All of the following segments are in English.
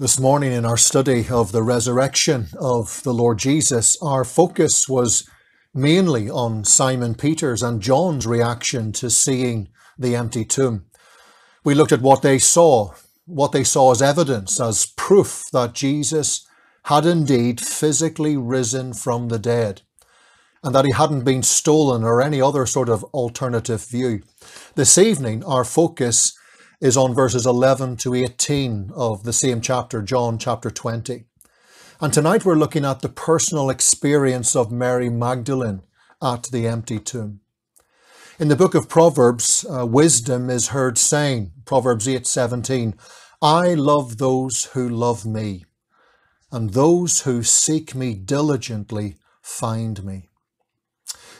This morning in our study of the resurrection of the Lord Jesus, our focus was mainly on Simon Peter's and John's reaction to seeing the empty tomb. We looked at what they saw as evidence, as proof that Jesus had indeed physically risen from the dead, and that he hadn't been stolen or any other sort of alternative view. This evening, our focus is on verses 11 to 18 of the same chapter, John chapter 20. And tonight we're looking at the personal experience of Mary Magdalene at the empty tomb. In the book of Proverbs, wisdom is heard saying, Proverbs 8:17, "I love those who love me, and those who seek me diligently find me."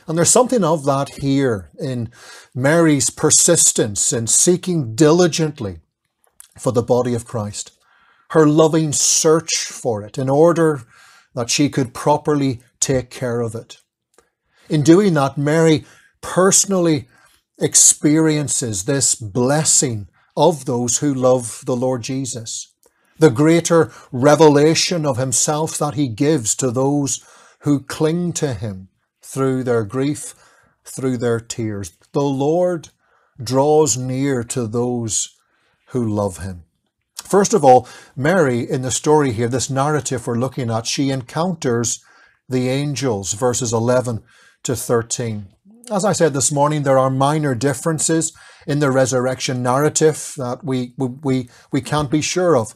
And there's something of that here in Mary's persistence in seeking diligently for the body of Christ, her loving search for it in order that she could properly take care of it. In doing that, Mary personally experiences this blessing of those who love the Lord Jesus, the greater revelation of himself that he gives to those who cling to him through their grief, through their tears. The Lord draws near to those who love him. First of all, Mary, in the story here, this narrative we're looking at, she encounters the angels, verses 11 to 13. As I said this morning, there are minor differences in the resurrection narrative that we can't be sure of.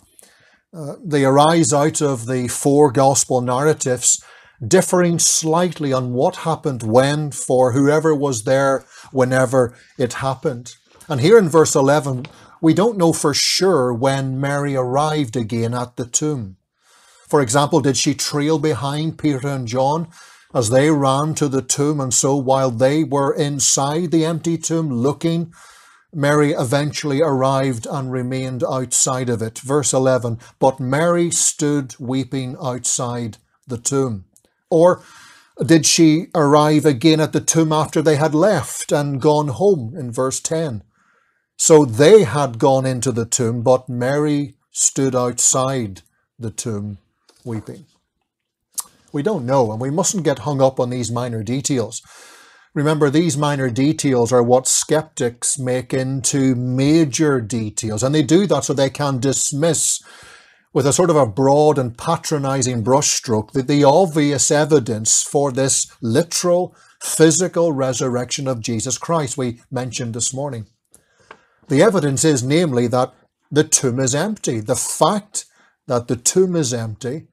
They arise out of the four gospel narratives, differing slightly on what happened when for whoever was there whenever it happened. And here in verse 11, we don't know for sure when Mary arrived again at the tomb. For example, did she trail behind Peter and John as they ran to the tomb? And so while they were inside the empty tomb looking, Mary eventually arrived and remained outside of it. Verse 11, "But Mary stood weeping outside the tomb." Or did she arrive again at the tomb after they had left and gone home in verse 10? "So they had gone into the tomb, but Mary stood outside the tomb weeping." We don't know, and we mustn't get hung up on these minor details. Remember, these minor details are what skeptics make into major details, and they do that so they can dismiss with a sort of a broad and patronizing brushstroke the obvious evidence for this literal, physical resurrection of Jesus Christ we mentioned this morning. The evidence is namely that the tomb is empty. The fact that the tomb is empty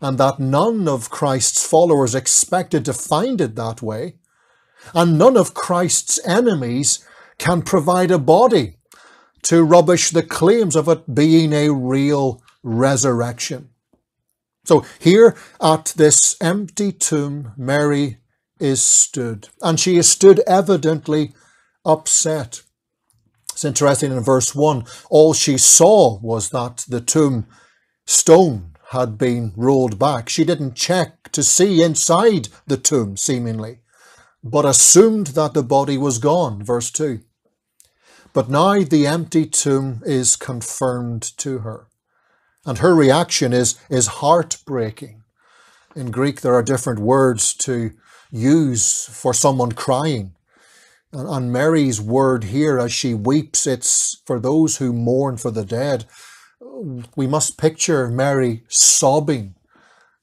and that none of Christ's followers expected to find it that way, and none of Christ's enemies can provide a body to rubbish the claims of it being a real resurrection. So here at this empty tomb, Mary is stood, and she is stood evidently upset. It's interesting in verse 1, all she saw was that the tomb stone had been rolled back. She didn't check to see inside the tomb, seemingly, but assumed that the body was gone, verse 2. But now the empty tomb is confirmed to her. And her reaction is heartbreaking. In Greek, there are different words to use for someone crying. And Mary's word here, as she weeps, it's for those who mourn for the dead. We must picture Mary sobbing,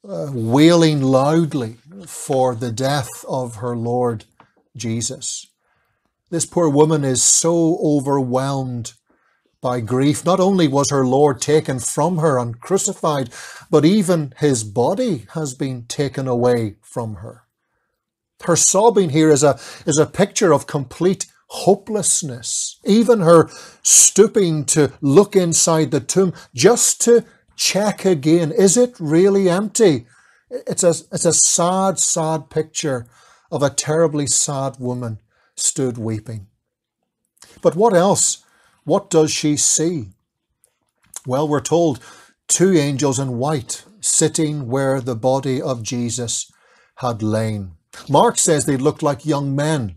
wailing loudly for the death of her Lord Jesus. This poor woman is so overwhelmed by grief. Not only was her Lord taken from her and crucified, but even his body has been taken away from her. Her sobbing here is a picture of complete hopelessness. Even her stooping to look inside the tomb just to check again, is it really empty? It's a sad, sad picture of a terribly sad woman stood weeping. But what else? What does she see? Well, we're told two angels in white sitting where the body of Jesus had lain. Mark says they looked like young men.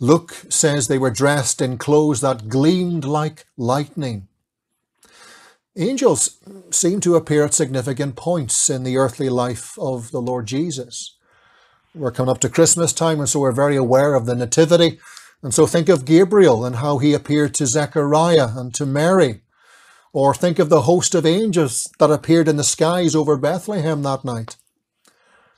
Luke says they were dressed in clothes that gleamed like lightning. Angels seem to appear at significant points in the earthly life of the Lord Jesus. We're coming up to Christmas time, and so we're very aware of the Nativity. And so think of Gabriel and how he appeared to Zechariah and to Mary. Or think of the host of angels that appeared in the skies over Bethlehem that night.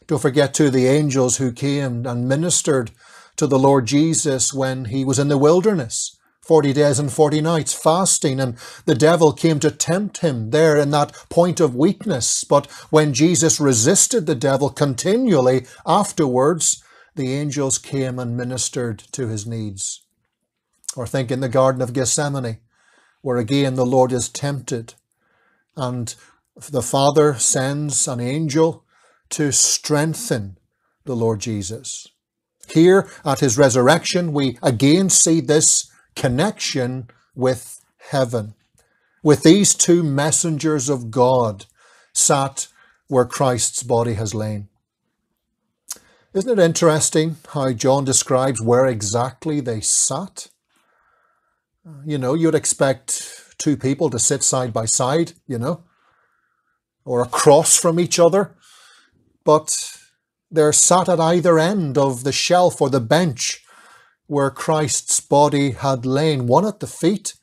Don't forget too the angels who came and ministered to the Lord Jesus when he was in the wilderness, 40 days and 40 nights fasting, and the devil came to tempt him there in that point of weakness. But when Jesus resisted the devil continually afterwards, the angels came and ministered to his needs. Or think in the Garden of Gethsemane, where again the Lord is tempted, and the Father sends an angel to strengthen the Lord Jesus. Here at his resurrection, we again see this connection with heaven, with these two messengers of God sat where Christ's body has lain. Isn't it interesting how John describes where exactly they sat? You know, you'd expect two people to sit side by side, you know, or across from each other, but they're sat at either end of the shelf or the bench where Christ's body had lain, one at the feet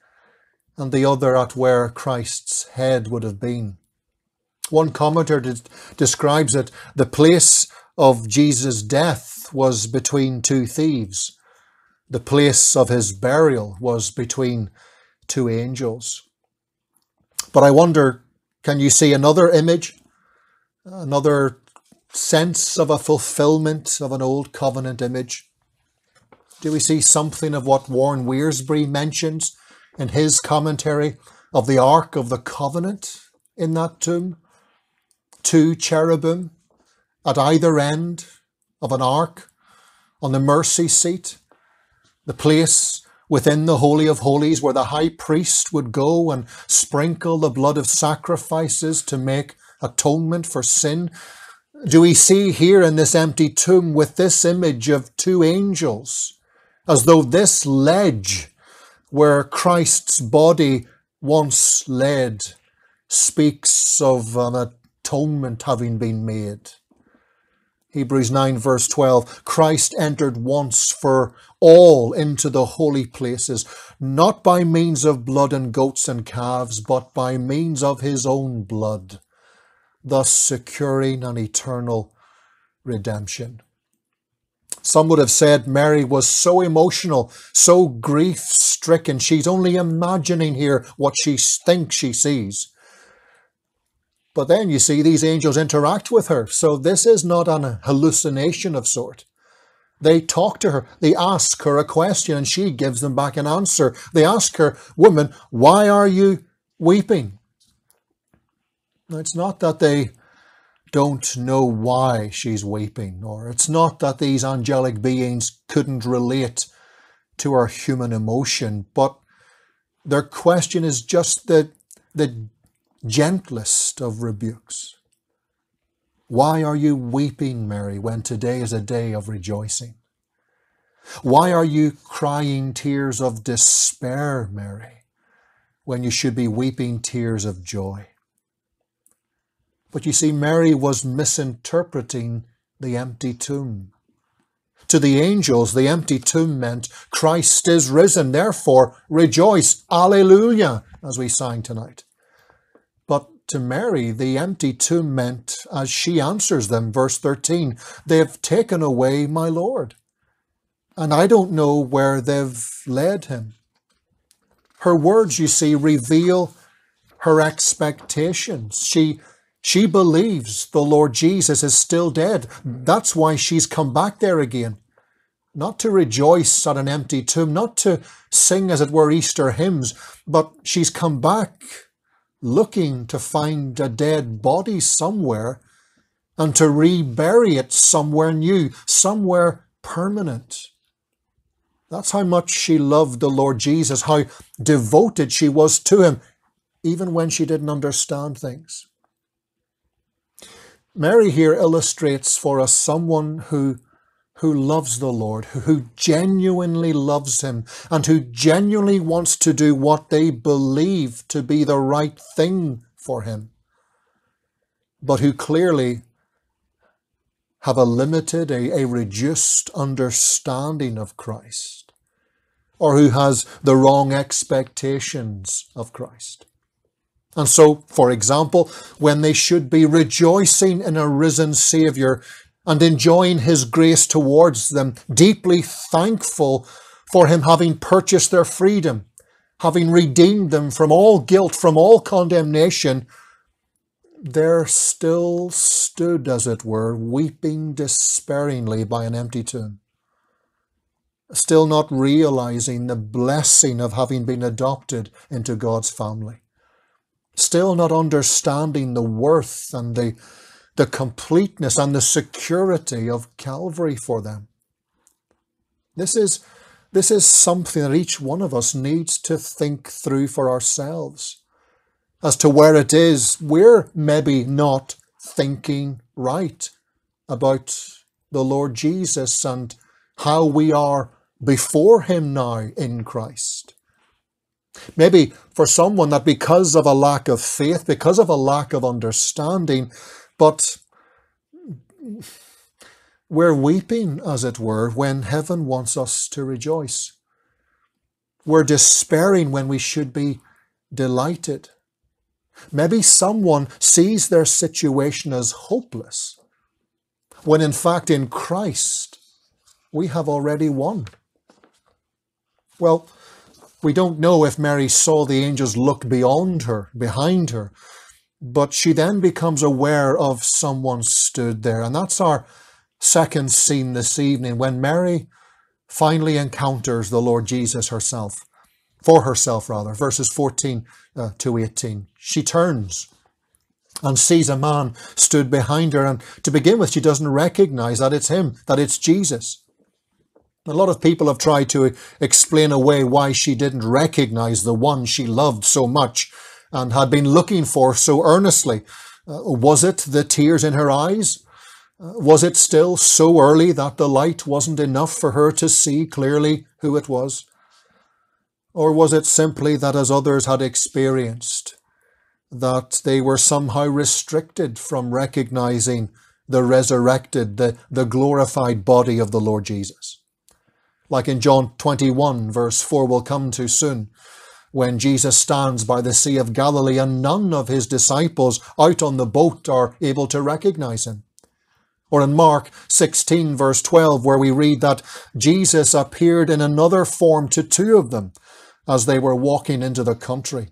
and the other at where Christ's head would have been. One commentator describes it, the place of Jesus' death was between two thieves. The place of his burial was between two angels. But I wonder, can you see another image, another sense of a fulfillment of an old covenant image? Do we see something of what Warren Wiersbe mentions in his commentary of the Ark of the Covenant in that tomb? Two cherubim at either end of an ark on the mercy seat, the place within the Holy of Holies where the high priest would go and sprinkle the blood of sacrifices to make atonement for sin. Do we see here in this empty tomb with this image of two angels, as though this ledge where Christ's body once laid speaks of an atonement having been made? Hebrews 9 verse 12, Christ entered once for all into the holy places, not by means of blood and goats and calves, but by means of his own blood, thus securing an eternal redemption. Some would have said Mary was so emotional, so grief-stricken, she's only imagining here what she thinks she sees. But then you see these angels interact with her, so this is not an hallucination of sort. They talk to her, they ask her a question, and she gives them back an answer. They ask her, "Woman, why are you weeping?" Now, it's not that they don't know why she's weeping, or it's not that these angelic beings couldn't relate to our human emotion, but their question is just the gentlest of rebukes. Why are you weeping, Mary, when today is a day of rejoicing? Why are you crying tears of despair, Mary, when you should be weeping tears of joy? But you see, Mary was misinterpreting the empty tomb. To the angels, the empty tomb meant Christ is risen, therefore rejoice, alleluia, as we sang tonight. But to Mary, the empty tomb meant, as she answers them, verse 13, they've taken away my Lord, and I don't know where they've led him. Her words, you see, reveal her expectations. She believes the Lord Jesus is still dead. That's why she's come back there again. Not to rejoice at an empty tomb, not to sing, as it were, Easter hymns, but she's come back looking to find a dead body somewhere and to rebury it somewhere new, somewhere permanent. That's how much she loved the Lord Jesus, how devoted she was to him, even when she didn't understand things. Mary here illustrates for us someone who, who loves the Lord, who genuinely loves him, and who genuinely wants to do what they believe to be the right thing for him, but who clearly have a limited, a reduced understanding of Christ, or who has the wrong expectations of Christ. And so, for example, when they should be rejoicing in a risen Saviour, and enjoying his grace towards them, deeply thankful for him having purchased their freedom, having redeemed them from all guilt, from all condemnation, there still stood, as it were, weeping despairingly by an empty tomb, still not realizing the blessing of having been adopted into God's family, still not understanding the worth and the completeness and the security of Calvary for them. This is something that each one of us needs to think through for ourselves, as to where it is we're maybe not thinking right about the Lord Jesus and how we are before him now in Christ. Maybe for someone that because of a lack of faith, because of a lack of understanding, but we're weeping, as it were, when heaven wants us to rejoice. We're despairing when we should be delighted. Maybe someone sees their situation as hopeless, when in fact in Christ we have already won. Well, we don't know if Mary saw the angels look beyond her, behind her, but she then becomes aware of someone stood there. And that's our second scene this evening, when Mary finally encounters the Lord Jesus herself, for herself rather, verses 14 to 18. She turns and sees a man stood behind her. And to begin with, she doesn't recognize that it's him, that it's Jesus. A lot of people have tried to explain away why she didn't recognize the one she loved so much and had been looking for so earnestly. Was it the tears in her eyes? Was it still so early that the light wasn't enough for her to see clearly who it was? Or was it simply that, as others had experienced, that they were somehow restricted from recognizing the resurrected, the glorified body of the Lord Jesus? Like in John 21, verse 4, we'll come to soon, when Jesus stands by the Sea of Galilee and none of his disciples out on the boat are able to recognize him. Or in Mark 16 verse 12, where we read that Jesus appeared in another form to two of them as they were walking into the country.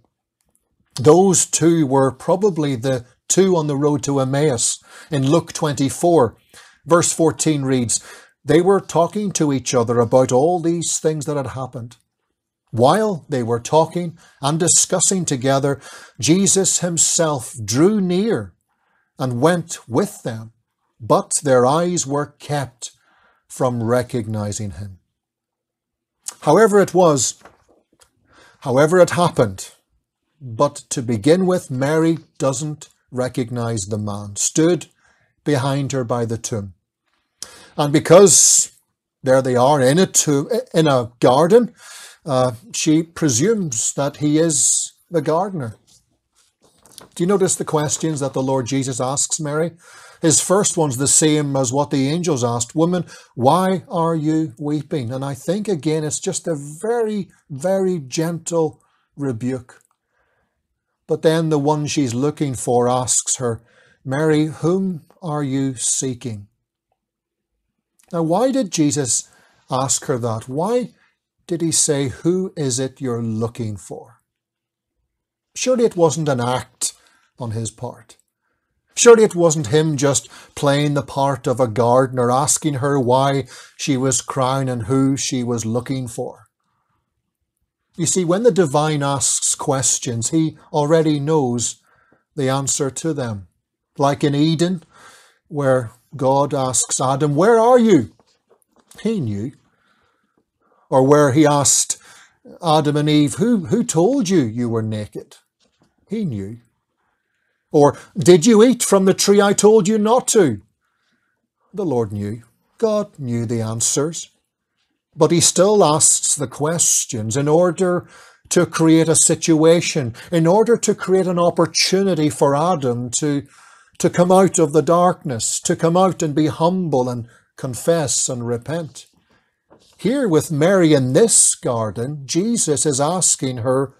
Those two were probably the two on the road to Emmaus. In Luke 24 verse 14 reads, they were talking to each other about all these things that had happened. While they were talking and discussing together, Jesus himself drew near and went with them, but their eyes were kept from recognizing him. However it was, however it happened, but to begin with, Mary doesn't recognize the man stood behind her by the tomb. And because there they are in a tomb, in a garden, she presumes that he is the gardener. Do you notice the questions that the Lord Jesus asks Mary? His first one's the same as what the angels asked. Woman, why are you weeping? And I think again, it's just a very, very gentle rebuke. But then the one she's looking for asks her, Mary, whom are you seeking? Now, why did Jesus ask her that? Why did he say, who is it you're looking for? Surely it wasn't an act on his part. Surely it wasn't him just playing the part of a gardener, asking her why she was crying and who she was looking for. You see, when the divine asks questions, he already knows the answer to them. Like in Eden, where God asks Adam, where are you? He knew. Or where he asked Adam and Eve, who told you you were naked? He knew. Or, did you eat from the tree I told you not to? The Lord knew. God knew the answers, but he still asks the questions in order to create a situation, in order to create an opportunity for Adam to come out of the darkness, to come out and be humble and confess and repent. Here with Mary in this garden, Jesus is asking her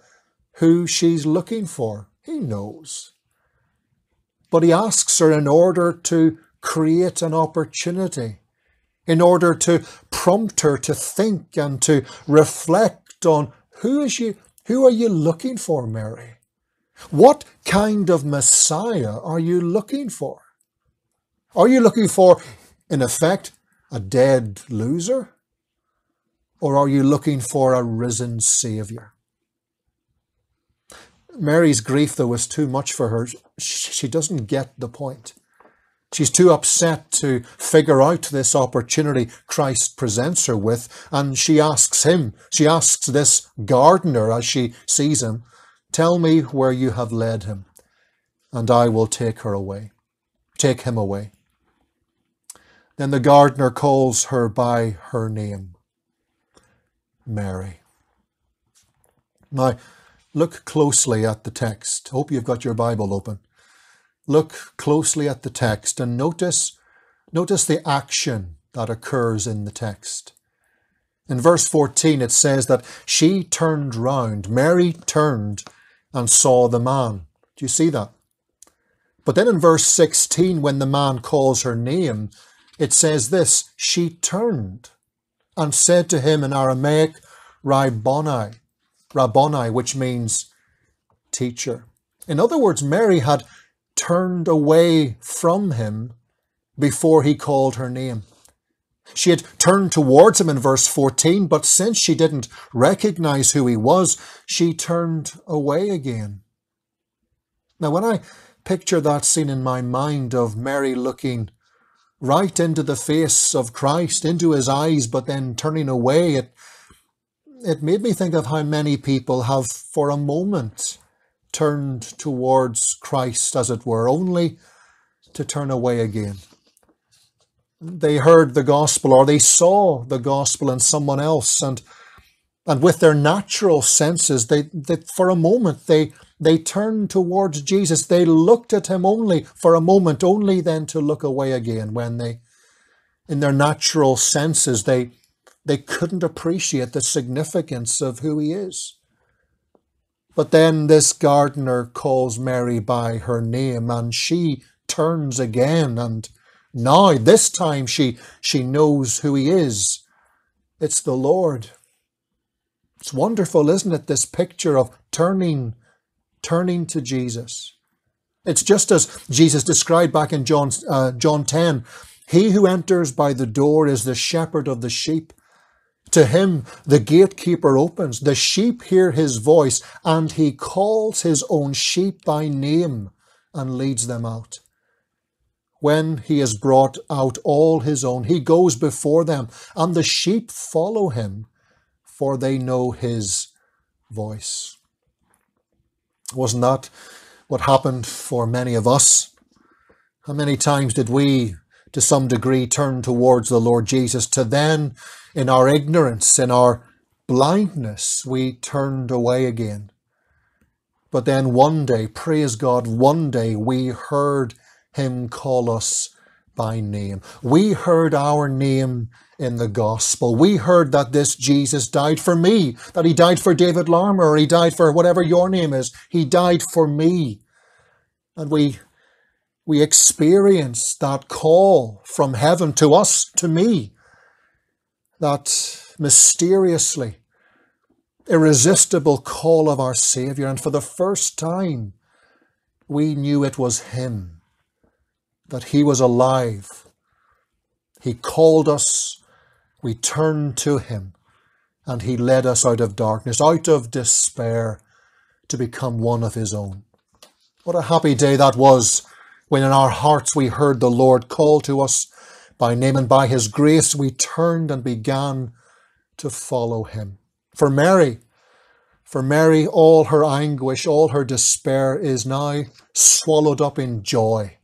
who she's looking for. He knows. But he asks her in order to create an opportunity, in order to prompt her to think and to reflect on who are you looking for, Mary? What kind of Messiah are you looking for? Are you looking for, in effect, a dead loser? Or are you looking for a risen Saviour? Mary's grief, though, was too much for her. She doesn't get the point. She's too upset to figure out this opportunity Christ presents her with, and she asks him, she asks this gardener as she sees him, "Tell me where you have led him, and I will take him away. Then the gardener calls her by her name, Mary. Now, look closely at the text. Hope you've got your Bible open. Look closely at the text and notice the action that occurs in the text. In verse 14, it says that she turned round, Mary turned and saw the man. Do you see that? But then in verse 16, when the man calls her name, it says this, she turned and said to him in Aramaic, Rabboni, which means teacher. In other words, Mary had turned away from him before he called her name. She had turned towards him in verse 14, but since she didn't recognize who he was, she turned away again. Now, when I picture that scene in my mind of Mary looking right into the face of Christ, into his eyes, but then turning away, it made me think of how many people have, for a moment, turned towards Christ, as it were, only to turn away again. They heard the gospel, or they saw the gospel in someone else, and with their natural senses, they for a moment, they turned towards Jesus. They looked at him only for a moment, only then to look away again when they, in their natural senses, they couldn't appreciate the significance of who he is. But then this gardener calls Mary by her name, and she turns again, and now, this time, she knows who he is. It's the Lord. It's wonderful, isn't it, this picture of turning to Jesus. It's just as Jesus described back in John 10, "He who enters by the door is the shepherd of the sheep. To him the gatekeeper opens. The sheep hear his voice, and he calls his own sheep by name and leads them out. When he has brought out all his own, he goes before them, and the sheep follow him, for they know his voice." Wasn't that what happened for many of us? How many times did we, to some degree, turn towards the Lord Jesus, to then, in our ignorance, in our blindness, we turned away again. But then one day, praise God, one day we heard him call us by name. We heard our name in the gospel. We heard that this Jesus died for me, that he died for David Larmer, or he died for whatever your name is. He died for me. And we experienced that call from heaven to us, to me, that mysteriously, irresistible call of our Saviour. And for the first time, we knew it was him, that he was alive. He called us, we turned to him, and he led us out of darkness, out of despair, to become one of his own. What a happy day that was, when in our hearts we heard the Lord call to us by name, and by his grace we turned and began to follow him. For Mary, all her anguish, all her despair is now swallowed up in joy.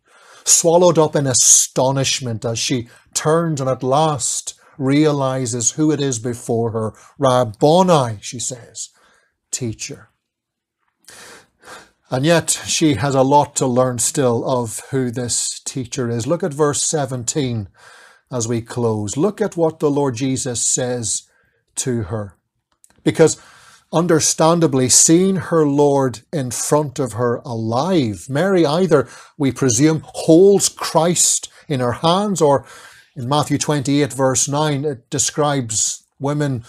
swallowed up in astonishment as she turns and at last realizes who it is before her. Rabboni, she says, teacher. And yet she has a lot to learn still of who this teacher is. Look at verse 17 as we close. Look at what the Lord Jesus says to her. Because understandably, seeing her Lord in front of her alive, Mary either, we presume, holds Christ in her hands, or in Matthew 28 verse 9, it describes women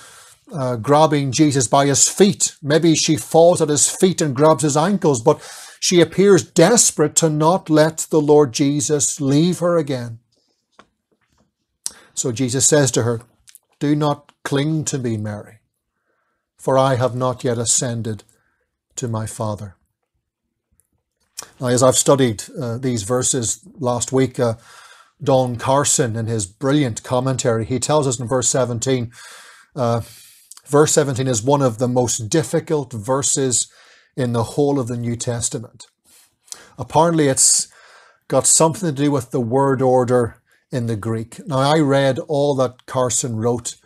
grabbing Jesus by his feet. Maybe she falls at his feet and grabs his ankles, but she appears desperate to not let the Lord Jesus leave her again. So Jesus says to her, "Do not cling to me, Mary, for I have not yet ascended to my Father." Now, as I've studied these verses last week, Don Carson, in his brilliant commentary, he tells us in verse 17, verse 17 is one of the most difficult verses in the whole of the New Testament. Apparently, it's got something to do with the word order in the Greek. Now, I read all that Carson wrote,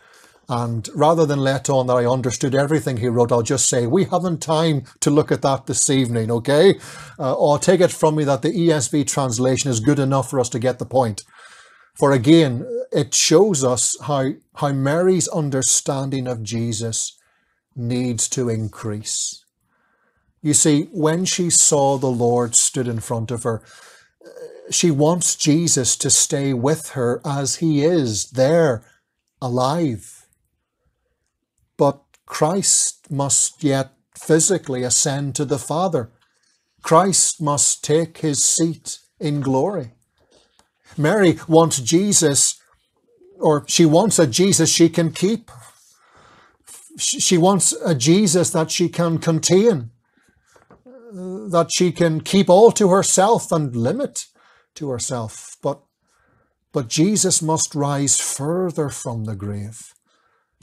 and rather than let on that I understood everything he wrote, I'll just say, we haven't time to look at that this evening, okay? Or take it from me that the ESV translation is good enough for us to get the point. For again, it shows us how Mary's understanding of Jesus needs to increase. You see, when she saw the Lord stood in front of her, she wants Jesus to stay with her as he is, there, alive. But Christ must yet physically ascend to the Father. Christ must take his seat in glory. Mary wants Jesus, or she wants a Jesus she can keep. She wants a Jesus that she can contain, that she can keep all to herself and limit to herself. But Jesus must rise further from the grave.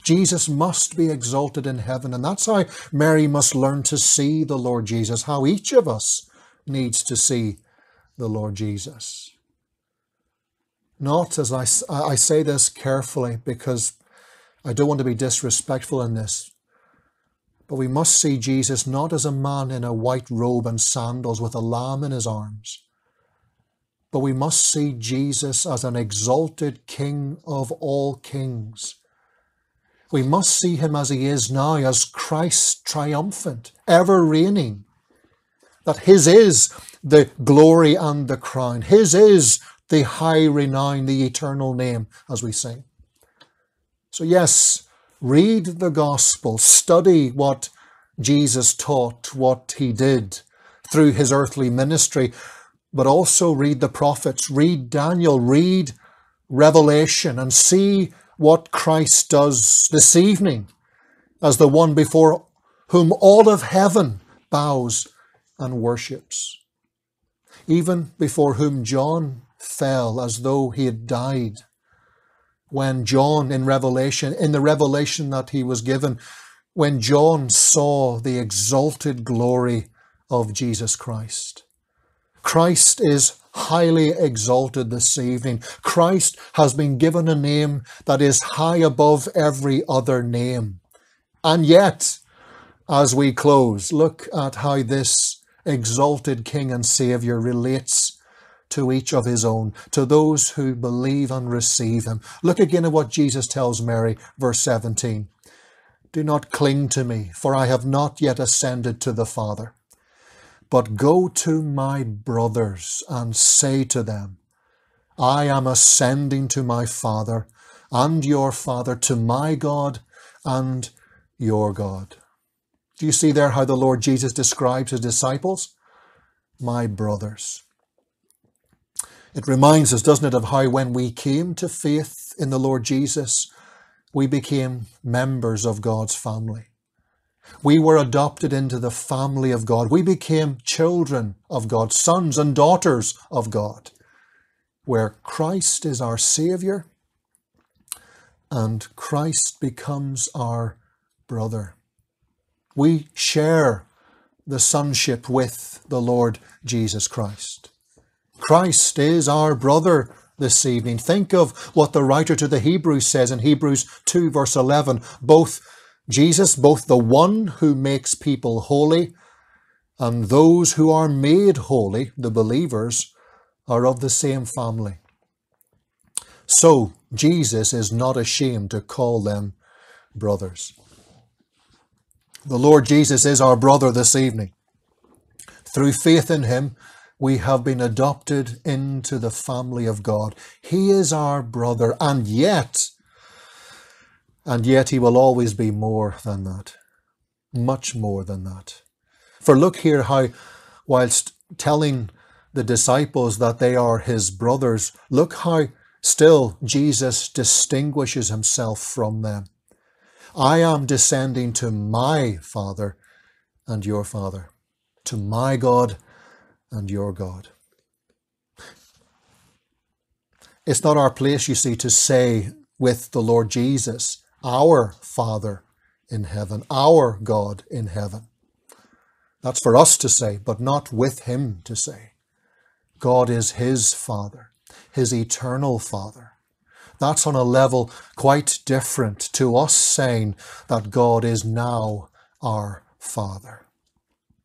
Jesus must be exalted in heaven, and that's how Mary must learn to see the Lord Jesus, how each of us needs to see the Lord Jesus. Not, as I say this carefully because I don't want to be disrespectful in this, but we must see Jesus not as a man in a white robe and sandals with a lamb in his arms, but we must see Jesus as an exalted King of all kings. We must see him as he is now, as Christ triumphant, ever reigning. That his is the glory and the crown. His is the high renown, the eternal name, as we sing. So yes, read the gospel, study what Jesus taught, what he did through his earthly ministry, but also read the prophets, read Daniel, read Revelation, and see what Christ does this evening as the one before whom all of heaven bows and worships, even before whom John fell as though he had died. When John in the revelation that he was given, when John saw the exalted glory of Jesus Christ. Christ is highly exalted this evening. Christ has been given a name that is high above every other name. And yet, as we close, look at how this exalted King and Saviour relates to each of his own, to those who believe and receive him. Look again at what Jesus tells Mary, verse 17. "Do not cling to me, for I have not yet ascended to the Father. But go to my brothers and say to them, I am ascending to my Father and your Father, to my God and your God." Do you see there how the Lord Jesus describes his disciples? My brothers. It reminds us, doesn't it, of how when we came to faith in the Lord Jesus, we became members of God's family. We were adopted into the family of God. We became children of God, sons and daughters of God, where Christ is our Saviour and Christ becomes our brother. We share the sonship with the Lord Jesus Christ. Christ is our brother this evening. Think of what the writer to the Hebrews says in Hebrews 2 verse 11. Jesus, both the one who makes people holy and those who are made holy, the believers, are of the same family. So Jesus is not ashamed to call them brothers. The Lord Jesus is our brother this evening. Through faith in him, we have been adopted into the family of God. He is our brother, and yet he will always be more than that, much more than that. For look here how, whilst telling the disciples that they are his brothers, look how still Jesus distinguishes himself from them. I am descending to my Father and your Father, to my God and your God. It's not our place, you see, to say with the Lord Jesus, our Father in heaven, our God in heaven. That's for us to say, but not with him to say. God is his Father, his eternal Father. That's on a level quite different to us saying that God is now our Father.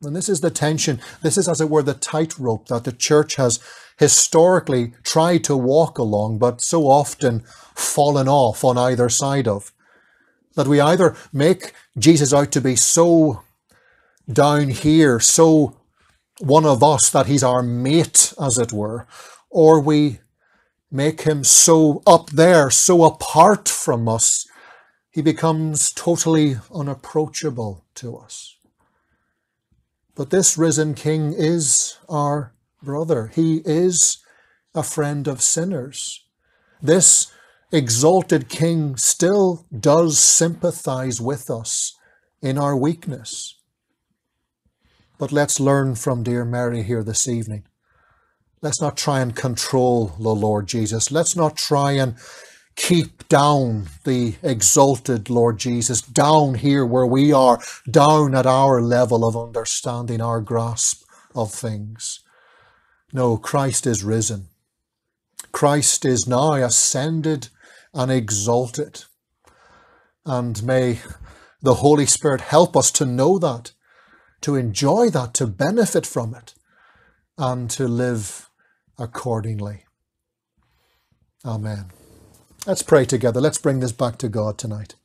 And this is the tension. This is, as it were, the tightrope that the church has historically tried to walk along, but so often fallen off on either side of. That we either make Jesus out to be so down here, so one of us, that he's our mate, as it were, or we make him so up there, so apart from us, he becomes totally unapproachable to us. But this risen King is our brother. He is a friend of sinners. This exalted King still does sympathize with us in our weakness. But let's learn from dear Mary here this evening. Let's not try and control the Lord Jesus. Let's not try and keep down the exalted Lord Jesus, down here where we are, down at our level of understanding, our grasp of things. No, Christ is risen. Christ is now ascended and exalted. And may the Holy Spirit help us to know that, to enjoy that, to benefit from it, and to live accordingly. Amen. Let's pray together. Let's bring this back to God tonight.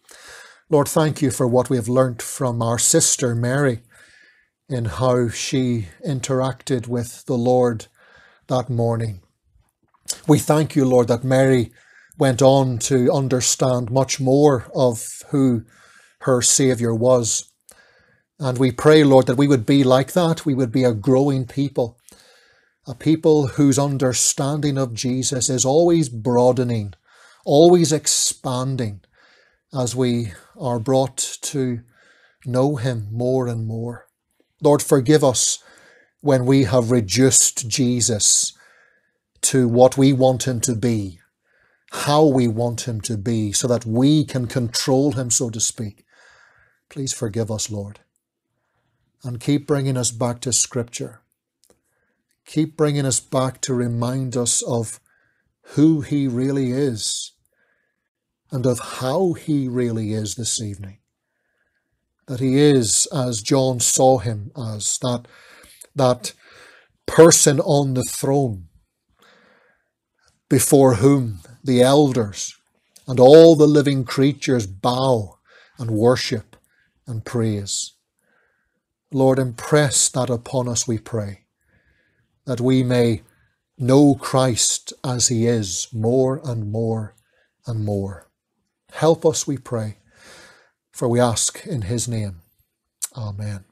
Lord, thank you for what we have learnt from our sister Mary in how she interacted with the Lord that morning. We thank you, Lord, that Mary went on to understand much more of who her Saviour was. And we pray, Lord, that we would be like that. We would be a growing people, a people whose understanding of Jesus is always broadening, always expanding as we are brought to know him more and more. Lord, forgive us when we have reduced Jesus to what we want him to be, how we want him to be, so that we can control him, so to speak. Please forgive us, Lord, and keep bringing us back to Scripture. Keep bringing us back to remind us of who he really is, and of how he really is this evening. That he is, as John saw him as, that person on the throne before whom the elders and all the living creatures bow and worship and praise. Lord, impress that upon us, we pray, that we may know Christ as he is more and more and more. Help us, we pray, for we ask in his name. Amen.